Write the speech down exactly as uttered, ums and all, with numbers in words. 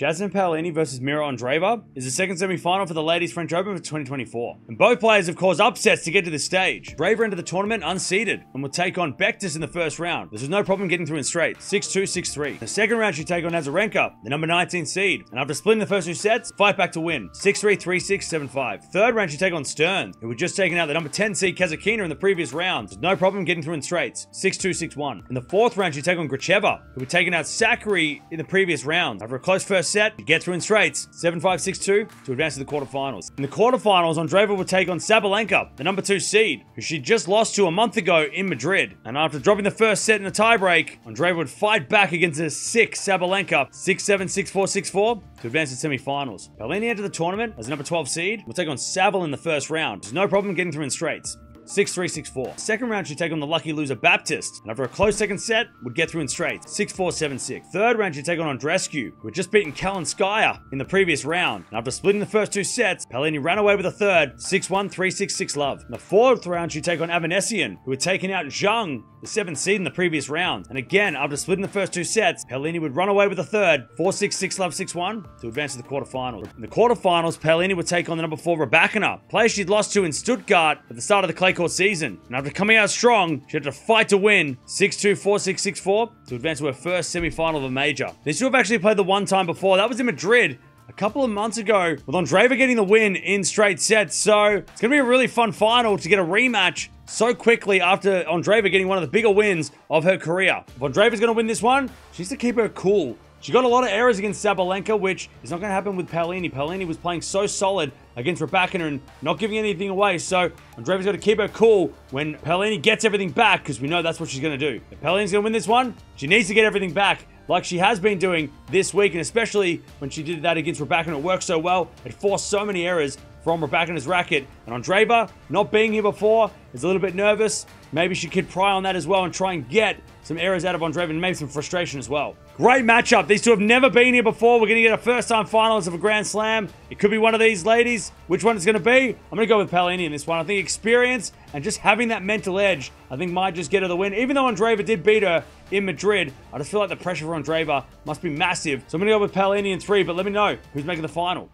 Jasmine Paolini versus Mira Andreeva is the second semi-final for the Ladies French Open for twenty twenty-four. And both players have caused upsets to get to this stage. Andreeva entered the tournament unseeded and will take on Bectus in the first round. This was no problem getting through in straight, six two, six three. In the second round, she take on Azarenka, the number nineteen seed. And after splitting the first two sets, fight back to win, six three, three six, seven five. Third round, she take on Stern, who had just taken out the number ten seed Kazakina in the previous round. There's no problem getting through in straights, six two, six one. In the fourth round, she take on Gracheva, who had taken out Sakkari in the previous round. After a close first set, she gets through in straights, seven five, six two, to advance to the quarterfinals. In the quarterfinals, Andreeva will take on Sabalenka, the number two seed, who she just lost to a month ago in Madrid. And after dropping the first set in a tiebreak, Andreeva would fight back against the six Sabalenka, six seven, six four, six four, to advance to semi-finals. Paolini entered the tournament as the number twelve seed, will take on Saville in the first round. There's no problem getting through in straights, six three, six four. Second round, she take on the lucky loser Baptist, and after a close second set, would get through in straight, six four, seven six. Third round, she take on Andreescu, who had just beaten Kalinskaya in the previous round, and after splitting the first two sets, Paolini ran away with a third, six one, three six, six love. In the fourth round, she take on Avanessian, who had taken out Zhang, the seventh seed in the previous round, and again, after splitting the first two sets, Paolini would run away with a third, four six, six love, six one, to advance to the quarterfinals. In the quarterfinals, Paolini would take on the number four Rybakina, player she'd lost to in Stuttgart at the start of the clay season, and after coming out strong, she had to fight to win, six two, four six, six four, to advance to her first semi-final of a major. They should have actually played the one time before. That was in Madrid a couple of months ago, with Andreeva getting the win in straight sets. So it's gonna be a really fun final to get a rematch so quickly after Andreeva getting one of the bigger wins of her career. If Andreeva's gonna win this one, she needs to keep her cool. She got a lot of errors against Sabalenka, which is not going to happen with Paolini. Paolini was playing so solid against Rybakina and not giving anything away, so Andreeva's got to keep her cool when Paolini gets everything back, because we know that's what she's going to do. If Paolini's going to win this one, she needs to get everything back, like she has been doing this week, and especially when she did that against Rybakina. It worked so well. It forced so many errors from Rybakina's racket, and Andreeva, not being here before, is a little bit nervous. Maybe she could pry on that as well and try and get some errors out of Andreeva and maybe some frustration as well. Great matchup. These two have never been here before. We're going to get a first-time finalist of a Grand Slam. It could be one of these ladies. Which one it's going to be? I'm going to go with Paolini in this one. I think experience and just having that mental edge, I think, might just get her the win. Even though Andreeva did beat her in Madrid, I just feel like the pressure for Andreeva must be massive. So I'm going to go with Paolini in three, but let me know who's making the final.